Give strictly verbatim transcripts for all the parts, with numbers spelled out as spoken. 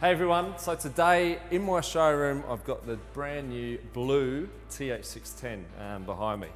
Hey everyone, so today in my showroom I've got the brand new blue T H six ten um, behind me.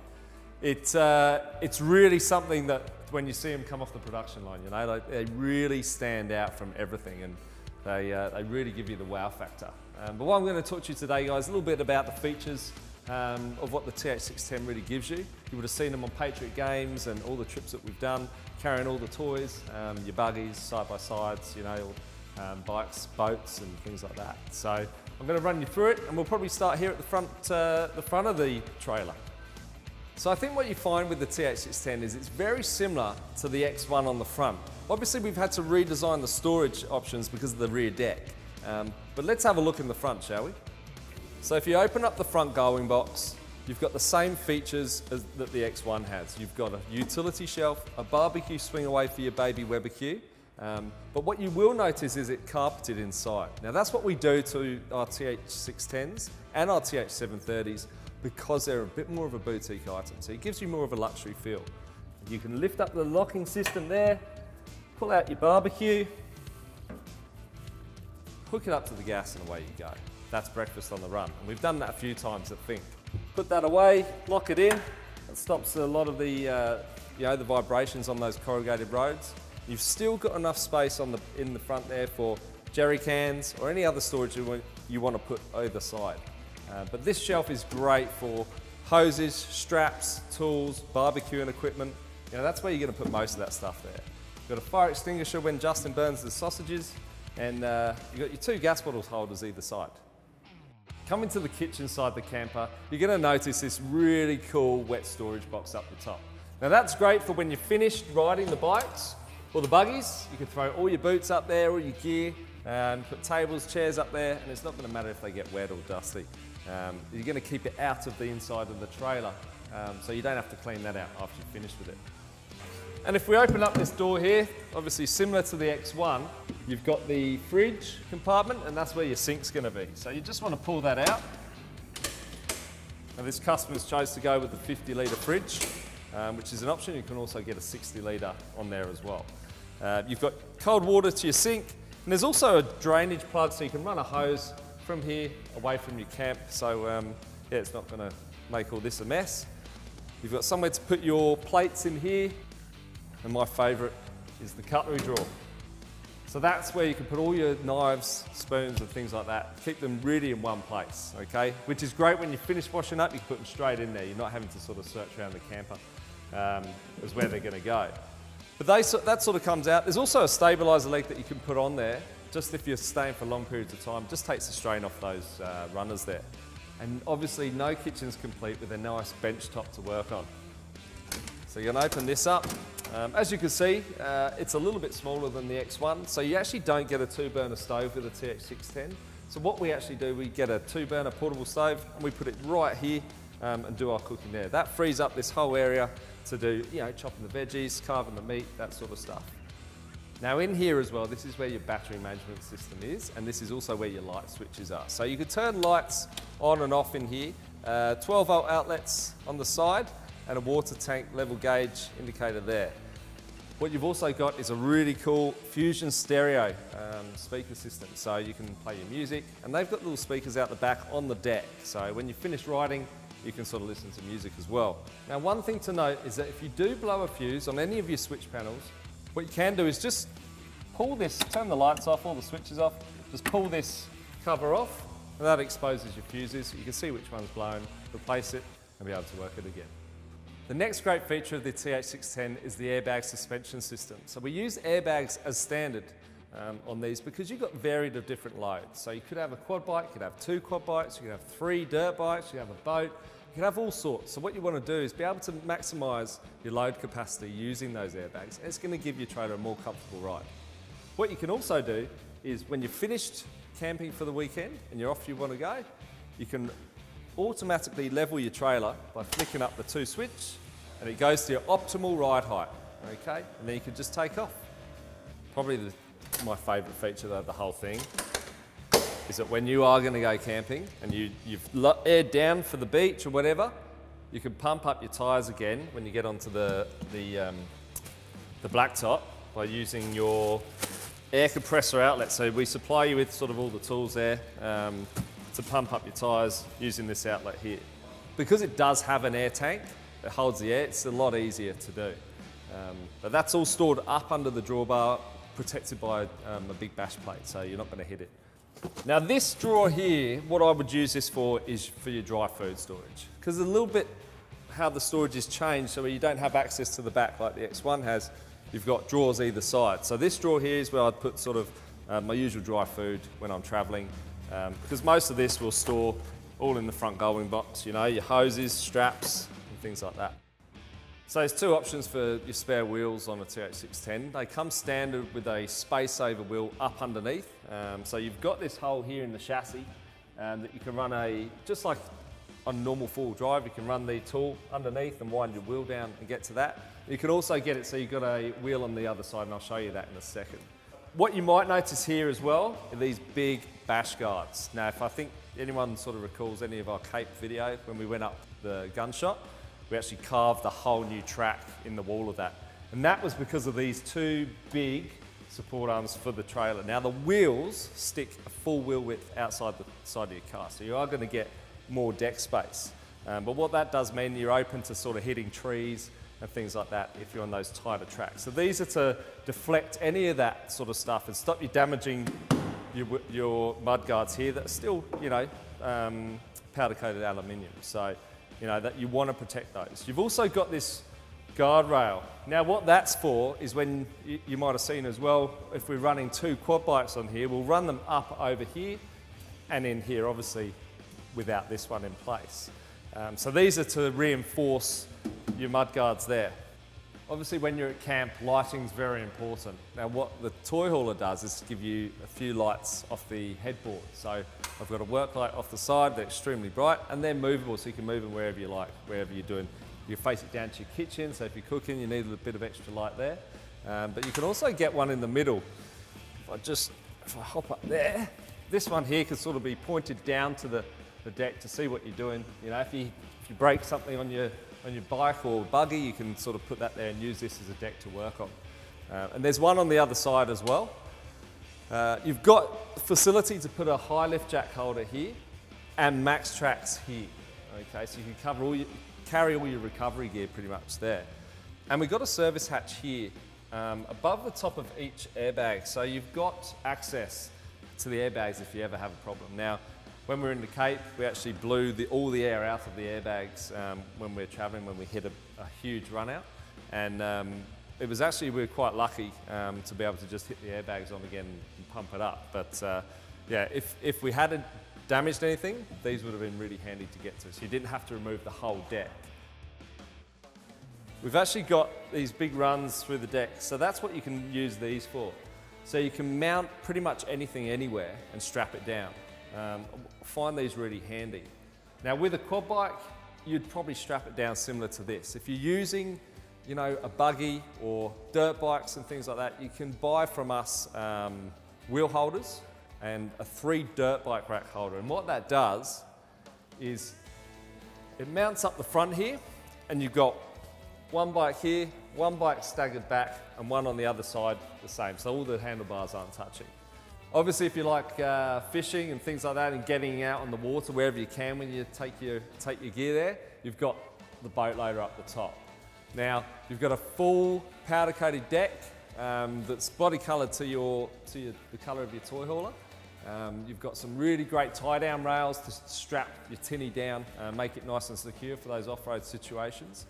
It, uh, it's really something that when you see them come off the production line, you know, like, they really stand out from everything and they, uh, they really give you the wow factor. Um, but what I'm going to talk to you today, guys, a little bit about the features um, of what the T H six ten really gives you. You would have seen them on Patriot Games and all the trips that we've done, carrying all the toys, um, your buggies, side-by-sides, you know, Um, bikes, boats and things like that. So I'm going to run you through it and we'll probably start here at the front, uh, the front of the trailer. So I think what you find with the T H six ten is it's very similar to the X one on the front. Obviously we've had to redesign the storage options because of the rear deck, um, but let's have a look in the front, shall we? So if you open up the front gullwing box, you've got the same features as, that the X one has. You've got a utility shelf, a barbecue swing away for your baby Weber Q. Um, but what you will notice is it carpeted inside. Now that's what we do to our T H six tens and our T H seven thirties because they're a bit more of a boutique item. So it gives you more of a luxury feel. You can lift up the locking system there, pull out your barbecue, hook it up to the gas and away you go. That's breakfast on the run. And we've done that a few times at Think. Put that away, lock it in. It stops a lot of the, uh, you know, the vibrations on those corrugated roads. You've still got enough space on the, in the front there for jerry cans or any other storage you want, you want to put either side. Uh, but this shelf is great for hoses, straps, tools, barbecue and equipment. You know, that's where you're going to put most of that stuff there. You've got a fire extinguisher when Justin burns the sausages and uh, you've got your two gas bottles holders either side. Coming to the kitchen side of the camper, you're going to notice this really cool wet storage box up the top. Now that's great for when you're finished riding the bikes or the buggies. You can throw all your boots up there, all your gear, um, put tables, chairs up there, and it's not going to matter if they get wet or dusty. Um, you're going to keep it out of the inside of the trailer, um, so you don't have to clean that out after you finish with it. And if we open up this door here, obviously similar to the X one, you've got the fridge compartment, and that's where your sink's going to be. So you just want to pull that out. Now this customer's chose to go with the fifty litre fridge, um, which is an option. You can also get a sixty litre on there as well. Uh, you've got cold water to your sink, and there's also a drainage plug so you can run a hose from here away from your camp, so um, yeah, it's not going to make all this a mess. You've got somewhere to put your plates in here, and my favourite is the cutlery drawer. So that's where you can put all your knives, spoons and things like that, keep them really in one place, okay? Which is great when you finish washing up, you can put them straight in there, you're not having to sort of search around the camper um, as where they're going to go. But they, that sort of comes out. There's also a stabiliser leg that you can put on there, just if you're staying for long periods of time, just takes the strain off those uh, runners there. And obviously no kitchen's complete with a nice bench top to work on. So you're going to open this up. Um, as you can see, uh, it's a little bit smaller than the X one, so you actually don't get a two burner stove with a T H six ten. So what we actually do, we get a two burner portable stove and we put it right here um, and do our cooking there. That frees up this whole area to do, you know, chopping the veggies, carving the meat, that sort of stuff. Now in here as well, this is where your battery management system is, and this is also where your light switches are. So you can turn lights on and off in here, uh, twelve volt outlets on the side, and a water tank level gauge indicator there. What you've also got is a really cool Fusion stereo um, speaker system, so you can play your music, and they've got little speakers out the back on the deck, so when you finish riding, you can sort of listen to music as well. Now one thing to note is that if you do blow a fuse on any of your switch panels, what you can do is just pull this, turn the lights off, all the switches off, just pull this cover off, and that exposes your fuses. You can see which one's blown, replace it, and be able to work it again. The next great feature of the T H six ten is the airbag suspension system. So we use airbags as standard um, on these because you've got varied of different loads. So you could have a quad bike, you could have two quad bikes, you could have three dirt bikes, you could have a boat, you can have all sorts. So what you want to do is be able to maximise your load capacity using those airbags. It's going to give your trailer a more comfortable ride. What you can also do is when you're finished camping for the weekend and you're off you want to go, you can automatically level your trailer by flicking up the two switch and it goes to your optimal ride height, okay? And then you can just take off. Probably the, my favourite feature though of the whole thing is that when you are going to go camping and you, you've aired down for the beach or whatever, you can pump up your tyres again when you get onto the, the, um, the blacktop by using your air compressor outlet. So we supply you with sort of all the tools there um, to pump up your tyres using this outlet here. Because it does have an air tank, it holds the air, it's a lot easier to do. Um, but that's all stored up under the drawbar, protected by um, a big bash plate, so you're not going to hit it. Now this drawer here, what I would use this for is for your dry food storage. Because a little bit how the storage is changed, so you don't have access to the back like the X one has, you've got drawers either side. So this drawer here is where I'd put sort of uh, my usual dry food when I'm travelling, um, because most of this will store all in the front gullwing box, you know, your hoses, straps and things like that. So there's two options for your spare wheels on a T H six ten. They come standard with a space saver wheel up underneath. Um, so you've got this hole here in the chassis um, that you can run a, just like on normal four-wheel drive, you can run the tool underneath and wind your wheel down and get to that. You can also get it so you've got a wheel on the other side, and I'll show you that in a second. What you might notice here as well are these big bash guards. Now, if I think anyone sort of recalls any of our Cape video when we went up the gun shop, we actually carved a whole new track in the wall of that. And that was because of these two big support arms for the trailer. Now the wheels stick a full wheel width outside the side of your car, so you are going to get more deck space. Um, but what that does mean, you're open to sort of hitting trees and things like that if you're on those tighter tracks. So these are to deflect any of that sort of stuff and stop you damaging your, your mud guards here that are still, you know, um, powder-coated aluminium. So, you know, that you want to protect those. You've also got this guardrail. Now what that's for is when, you, you might have seen as well, if we're running two quad bikes on here, we'll run them up over here and in here, obviously, without this one in place. Um, so these are to reinforce your mud guards there. Obviously when you're at camp, lighting's very important. Now what the toy hauler does is give you a few lights off the headboard. So I've got a work light off the side, they're extremely bright, and they're movable, so you can move them wherever you like, wherever you're doing. You face it down to your kitchen, so if you're cooking, you need a bit of extra light there. Um, but you can also get one in the middle. If I just, if I hop up there, this one here can sort of be pointed down to the, the deck to see what you're doing. You know, if you, if you break something on your, on your bike or buggy, you can sort of put that there and use this as a deck to work on. Uh, and there's one on the other side as well. Uh, you've got facility to put a high lift jack holder here and max tracks here. Okay, so you can cover all your, carry all your recovery gear pretty much there. And we've got a service hatch here um, above the top of each airbag. So you've got access to the airbags if you ever have a problem. Now, when we were in the Cape, we actually blew the, all the air out of the airbags um, when we were traveling, when we hit a, a huge run out. And, um, It was actually, we were quite lucky um, to be able to just hit the airbags on again and pump it up. But uh, yeah, if, if we hadn't damaged anything, these would have been really handy to get to. So you didn't have to remove the whole deck. We've actually got these big runs through the deck. So that's what you can use these for. So you can mount pretty much anything anywhere and strap it down. Um, I find these really handy. Now with a quad bike, you'd probably strap it down similar to this. If you're using, you know, a buggy or dirt bikes and things like that, you can buy from us um, wheel holders and a three dirt bike rack holder. And what that does is it mounts up the front here, and you've got one bike here, one bike staggered back, and one on the other side the same. So all the handlebars aren't touching. Obviously, if you like uh, fishing and things like that and getting out on the water wherever you can when you take your, take your gear there, you've got the boat loader up the top. Now, you've got a full powder-coated deck um, that's body-coloured to, your, to your, the colour of your toy hauler. Um, you've got some really great tie-down rails to strap your tinny down, uh, make it nice and secure for those off-road situations.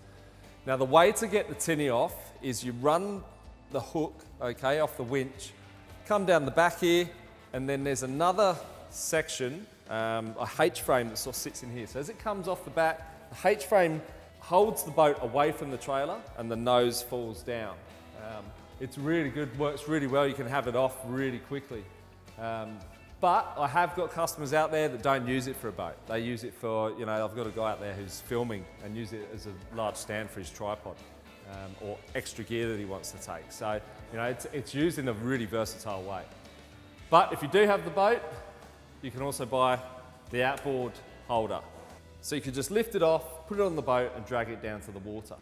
Now, the way to get the tinny off is you run the hook, okay, off the winch, come down the back here, and then there's another section, um, a H-frame that sort of sits in here. So as it comes off the back, the H-frame holds the boat away from the trailer and the nose falls down. Um, it's really good, works really well, you can have it off really quickly. Um, but I have got customers out there that don't use it for a boat. They use it for, you know, I've got a guy out there who's filming and uses it as a large stand for his tripod um, or extra gear that he wants to take. So, you know, it's, it's used in a really versatile way. But if you do have the boat, you can also buy the outboard holder. So you can just lift it off, put it on the boat and drag it down to the water.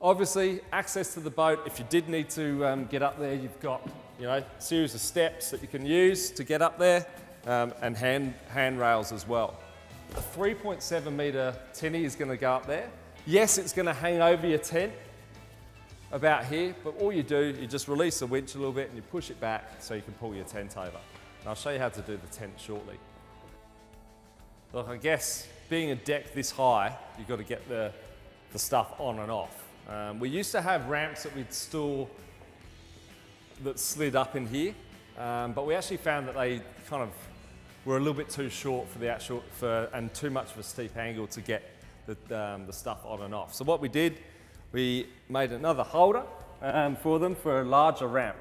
Obviously, access to the boat, if you did need to um, get up there, you've got you know, series of steps that you can use to get up there, um, and hand handrails as well. A three point seven metre tinny is going to go up there. Yes, it's going to hang over your tent about here, but all you do, you just release the winch a little bit and you push it back so you can pull your tent over. And I'll show you how to do the tent shortly. Look, I guess being a deck this high, you've got to get the, the stuff on and off. Um, we used to have ramps that we'd store that slid up in here, um, but we actually found that they kind of were a little bit too short for the actual, for, and too much of a steep angle to get the, um, the stuff on and off. So what we did, we made another holder um, for them for a larger ramp.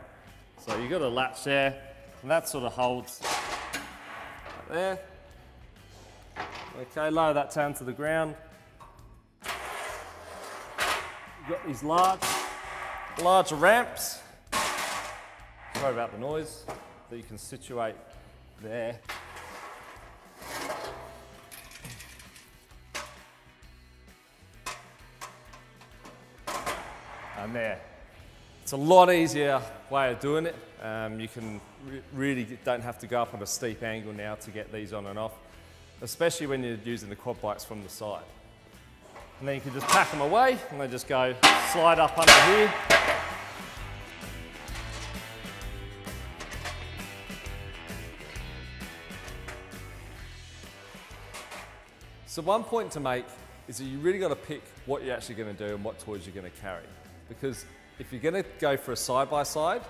So you've got a latch there, and that sort of holds right there. Okay, lower that down to the ground. You've got these large, larger ramps. Sorry about the noise, that you can situate there. And there. It's a lot easier way of doing it. Um, you can re really don't have to go up on a steep angle now to get these on and off, especially when you're using the quad bikes from the side. And then you can just pack them away and they just go slide up under here. So one point to make is that you really got to pick what you're actually going to do and what toys you're going to carry. Because if you're going to go for a side-by-side,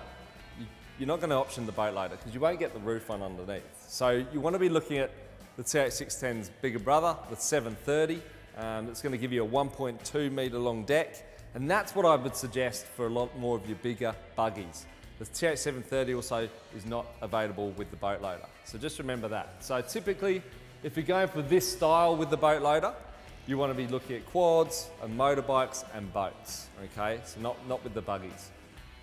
you, you're not going to option the boatloader because you won't get the roof on underneath. So you want to be looking at the T H six ten's bigger brother, the seven thirty. Um, it's going to give you a one point two metre long deck. And that's what I would suggest for a lot more of your bigger buggies. The T H seven thirty also is not available with the boatloader. So just remember that. So typically, if you're going for this style with the boatloader, you want to be looking at quads and motorbikes and boats, okay? So not, not with the buggies.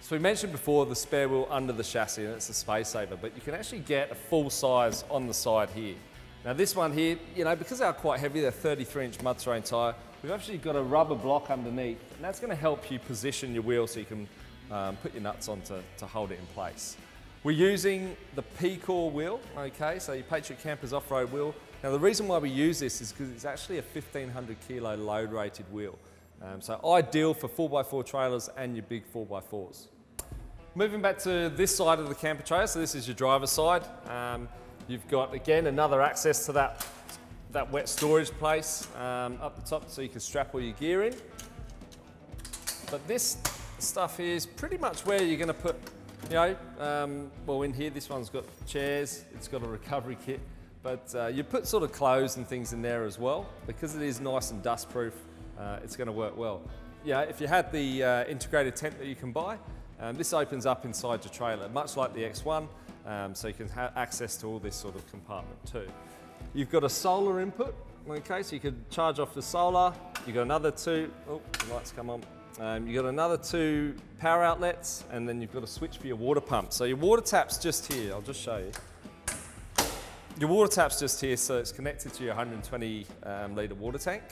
So we mentioned before the spare wheel under the chassis, and it's a space saver, but you can actually get a full size on the side here. Now this one here, you know, because they're quite heavy, they're thirty-three inch mud terrain tyre, we've actually got a rubber block underneath, and that's going to help you position your wheel so you can um, put your nuts on to, to hold it in place. We're using the P-Core wheel, okay? So your Patriot Campers off-road wheel. Now the reason why we use this is because it's actually a fifteen hundred kilo load rated wheel. Um, so ideal for four by four trailers and your big four by fours. Moving back to this side of the camper trailer, so this is your driver's side. Um, you've got, again, another access to that, that wet storage place um, up the top so you can strap all your gear in. But this stuff here is pretty much where you're going to put, you know, um, well in here this one's got chairs, it's got a recovery kit. But uh, you put sort of clothes and things in there as well. Because it is nice and dust proof, uh, it's going to work well. Yeah, if you had the uh, integrated tent that you can buy, um, this opens up inside your trailer, much like the X one, um, so you can have access to all this sort of compartment too. You've got a solar input, okay, so you can charge off the solar. You've got another two, oh, the lights come on. Um, you've got another two power outlets, and then you've got a switch for your water pump. So your water tap's just here, I'll just show you. Your water tap's just here, so it's connected to your one hundred twenty litre um, water tank.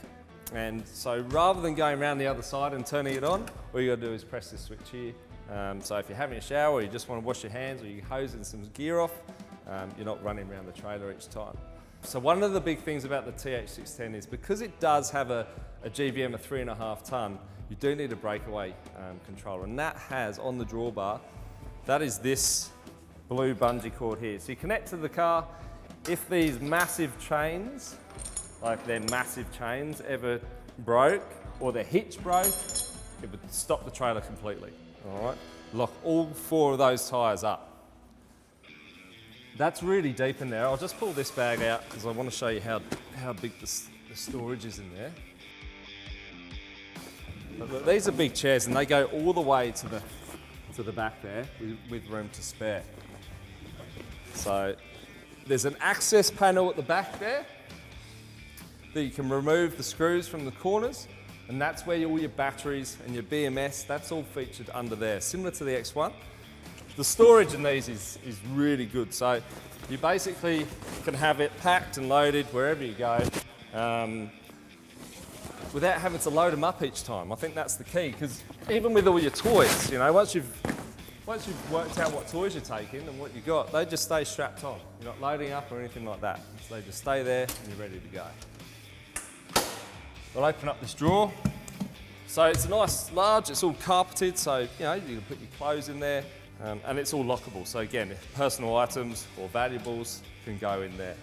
And so rather than going around the other side and turning it on, all you gotta do is press this switch here. Um, so if you're having a shower or you just wanna wash your hands or you're hosing some gear off, um, you're not running around the trailer each time. So one of the big things about the T H six ten is because it does have a, a G V M of three and a half ton, you do need a breakaway um, controller. And that has on the drawbar, that is this blue bungee cord here. So you connect to the car. If these massive chains, like their massive chains, ever broke, or the hitch broke, it would stop the trailer completely, all right? Lock all four of those tyres up. That's really deep in there. I'll just pull this bag out because I want to show you how, how big the, the storage is in there. But look, these are big chairs and they go all the way to the, to the back there with, with room to spare. So, there's an access panel at the back there that you can remove the screws from the corners, and that's where all your batteries and your B M S, that's all featured under there, similar to the X one. The storage in these is, is really good, so you basically can have it packed and loaded wherever you go um, without having to load them up each time. I think that's the key, because even with all your toys, you know, once you've Once you've worked out what toys you're taking and what you got, they just stay strapped on. You're not loading up or anything like that. So they just stay there and you're ready to go. We'll open up this drawer. So it's a nice large, it's all carpeted, so you know, you can put your clothes in there, um, and it's all lockable. So again, personal items or valuables can go in there.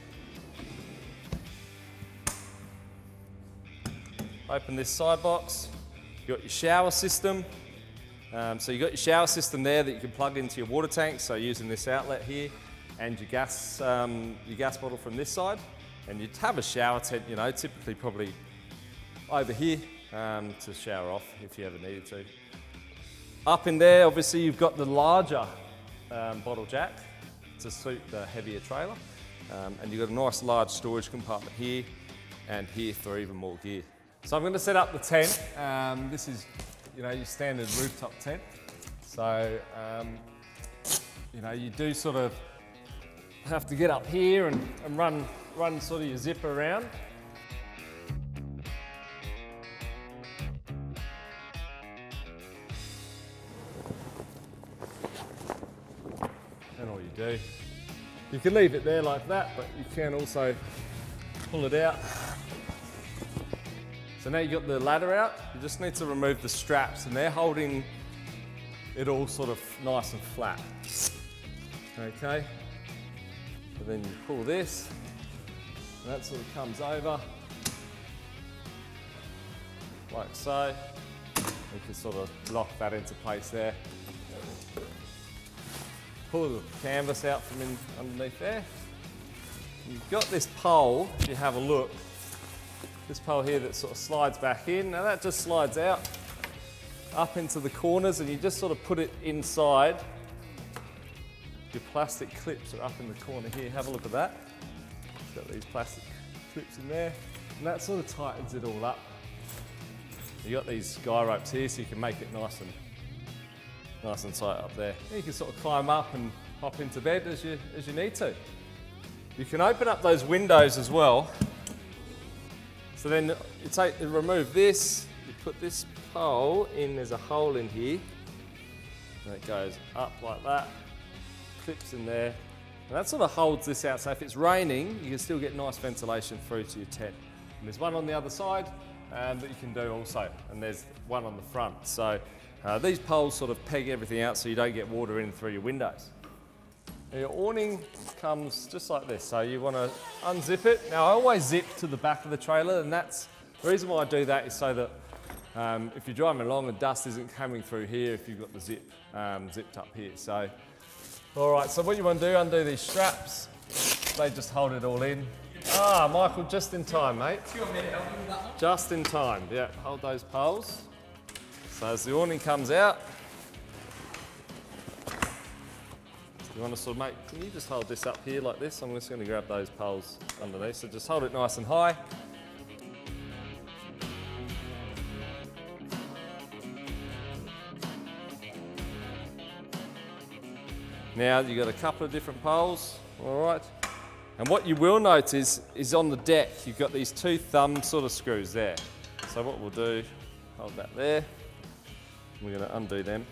Open this side box. You've got your shower system. Um, so you've got your shower system there that you can plug into your water tank, so using this outlet here, and your gas, um, your gas bottle from this side. And you'd have a shower tent, you know, typically probably over here, um, to shower off if you ever needed to. Up in there, obviously, you've got the larger um, bottle jack to suit the heavier trailer. Um, and you've got a nice large storage compartment here and here for even more gear. So I'm going to set up the tent. Um, this is, you know, your standard rooftop tent. So, um, you know, you do sort of have to get up here and, and run, run sort of your zipper around. And all you do, you can leave it there like that, but you can also pull it out. So now you've got the ladder out, you just need to remove the straps, and they're holding it all sort of nice and flat. Okay, and then you pull this, and that sort of comes over, like so. You can sort of lock that into place there. Pull the canvas out from in, underneath there. You've got this pole, if you have a look, this pole here that sort of slides back in. Now that just slides out up into the corners, and you just sort of put it inside. Your plastic clips are up in the corner here. Have a look at that. Got these plastic clips in there. And that sort of tightens it all up. You've got these sky ropes here, so you can make it nice and nice and tight up there. You can sort of climb up and hop into bed as you, as you need to. You can open up those windows as well. So then you take, you remove this, you put this pole in, there's a hole in here, and it goes up like that, clips in there, and that sort of holds this out, so if it's raining, you can still get nice ventilation through to your tent. And there's one on the other side um, that you can do also, and there's one on the front. So uh, these poles sort of peg everything out so you don't get water in through your windows. Now your awning comes just like this, so you want to unzip it. Now I always zip to the back of the trailer, and that's the reason why I do that, is so that um, if you're driving along, the dust isn't coming through here if you've got the zip um, zipped up here. So, all right. So what you want to do, undo these straps. They just hold it all in. Ah, Michael, just in time, mate. Just in time. Yeah, hold those poles. So as the awning comes out. You want to sort of make, can you just hold this up here like this? I'm just going to grab those poles underneath, so just hold it nice and high. Now you've got a couple of different poles, all right. And what you will notice is on the deck, you've got these two thumb sort of screws there. So what we'll do, hold that there. We're going to undo them,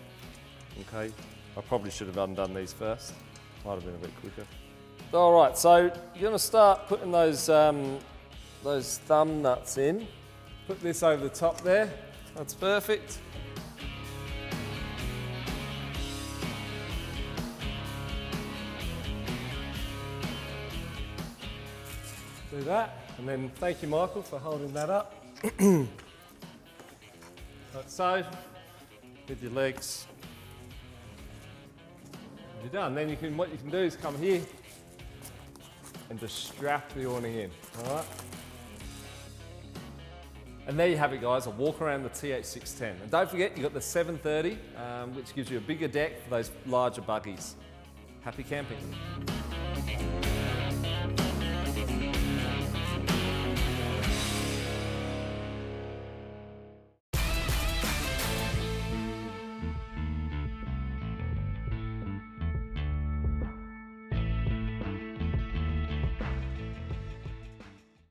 okay. I probably should have undone these first. Might have been a bit quicker. All right, so you're gonna start putting those, um, those thumb nuts in. Put this over the top there. That's perfect. Do that, and then thank you, Michael, for holding that up. Like so, with your legs. You're done. Then you can, what you can do is come here and just strap the awning in, all right? And there you have it, guys, a walk around the T H six ten. And don't forget, you've got the seven thirty, um, which gives you a bigger deck for those larger buggies. Happy camping.